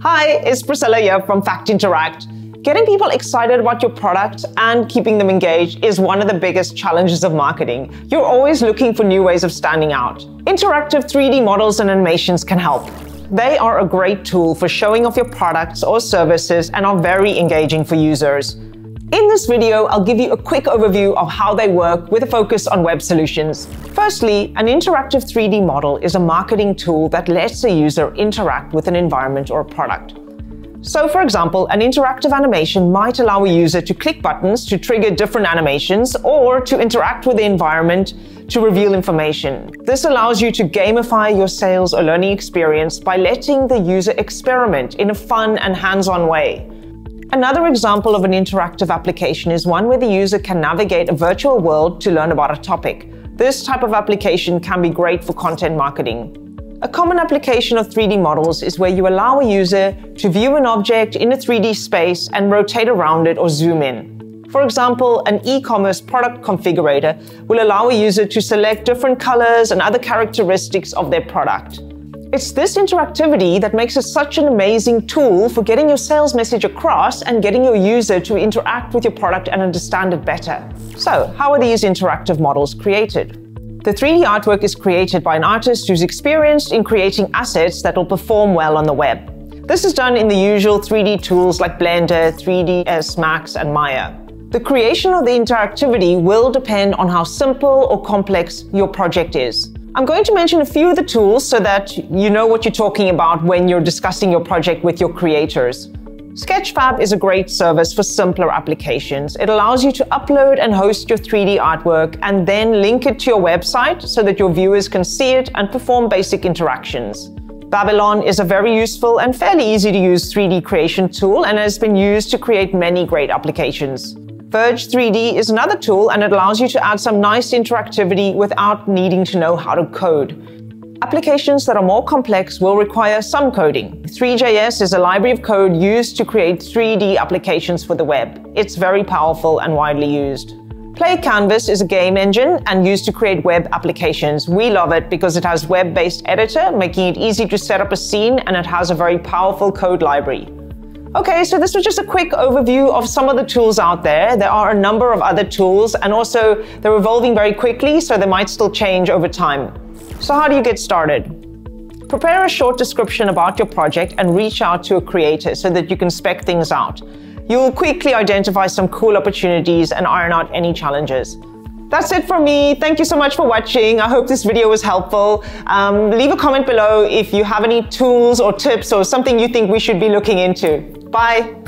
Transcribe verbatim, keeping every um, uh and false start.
Hi, it's Priscilla here from Fact Interact. Getting people excited about your product and keeping them engaged is one of the biggest challenges of marketing. You're always looking for new ways of standing out. Interactive three D models and animations can help. They are a great tool for showing off your products or services and are very engaging for users. In this video, I'll give you a quick overview of how they work with a focus on web solutions. Firstly, an interactive three D model is a marketing tool that lets a user interact with an environment or a product. So for example, an interactive animation might allow a user to click buttons to trigger different animations or to interact with the environment to reveal information. This allows you to gamify your sales or learning experience by letting the user experiment in a fun and hands-on way. Another example of an interactive application is one where the user can navigate a virtual world to learn about a topic. This type of application can be great for content marketing. A common application of three D models is where you allow a user to view an object in a three D space and rotate around it or zoom in. For example, an e-commerce product configurator will allow a user to select different colors and other characteristics of their product. It's this interactivity that makes it such an amazing tool for getting your sales message across and getting your user to interact with your product and understand it better. So, how are these interactive models created? The three D artwork is created by an artist who's experienced in creating assets that will perform well on the web. This is done in the usual three D tools like Blender, three D S Max, and Maya. The creation of the interactivity will depend on how simple or complex your project is. I'm going to mention a few of the tools so that you know what you're talking about when you're discussing your project with your creators. Sketchfab is a great service for simpler applications. It allows you to upload and host your three D artwork and then link it to your website so that your viewers can see it and perform basic interactions. Babylon is a very useful and fairly easy to use three D creation tool and has been used to create many great applications. Verge three D is another tool and it allows you to add some nice interactivity without needing to know how to code. Applications that are more complex will require some coding. three J S is a library of code used to create three D applications for the web. It's very powerful and widely used. Play Canvas is a game engine and used to create web applications. We love it because it has a web-based editor, making it easy to set up a scene, and it has a very powerful code library. Okay, so this was just a quick overview of some of the tools out there. There are a number of other tools, and also they're evolving very quickly, so they might still change over time. So how do you get started? Prepare a short description about your project and reach out to a creator so that you can spec things out. You'll quickly identify some cool opportunities and iron out any challenges. That's it from me. Thank you so much for watching. I hope this video was helpful. Um, leave a comment below if you have any tools or tips or something you think we should be looking into. Bye.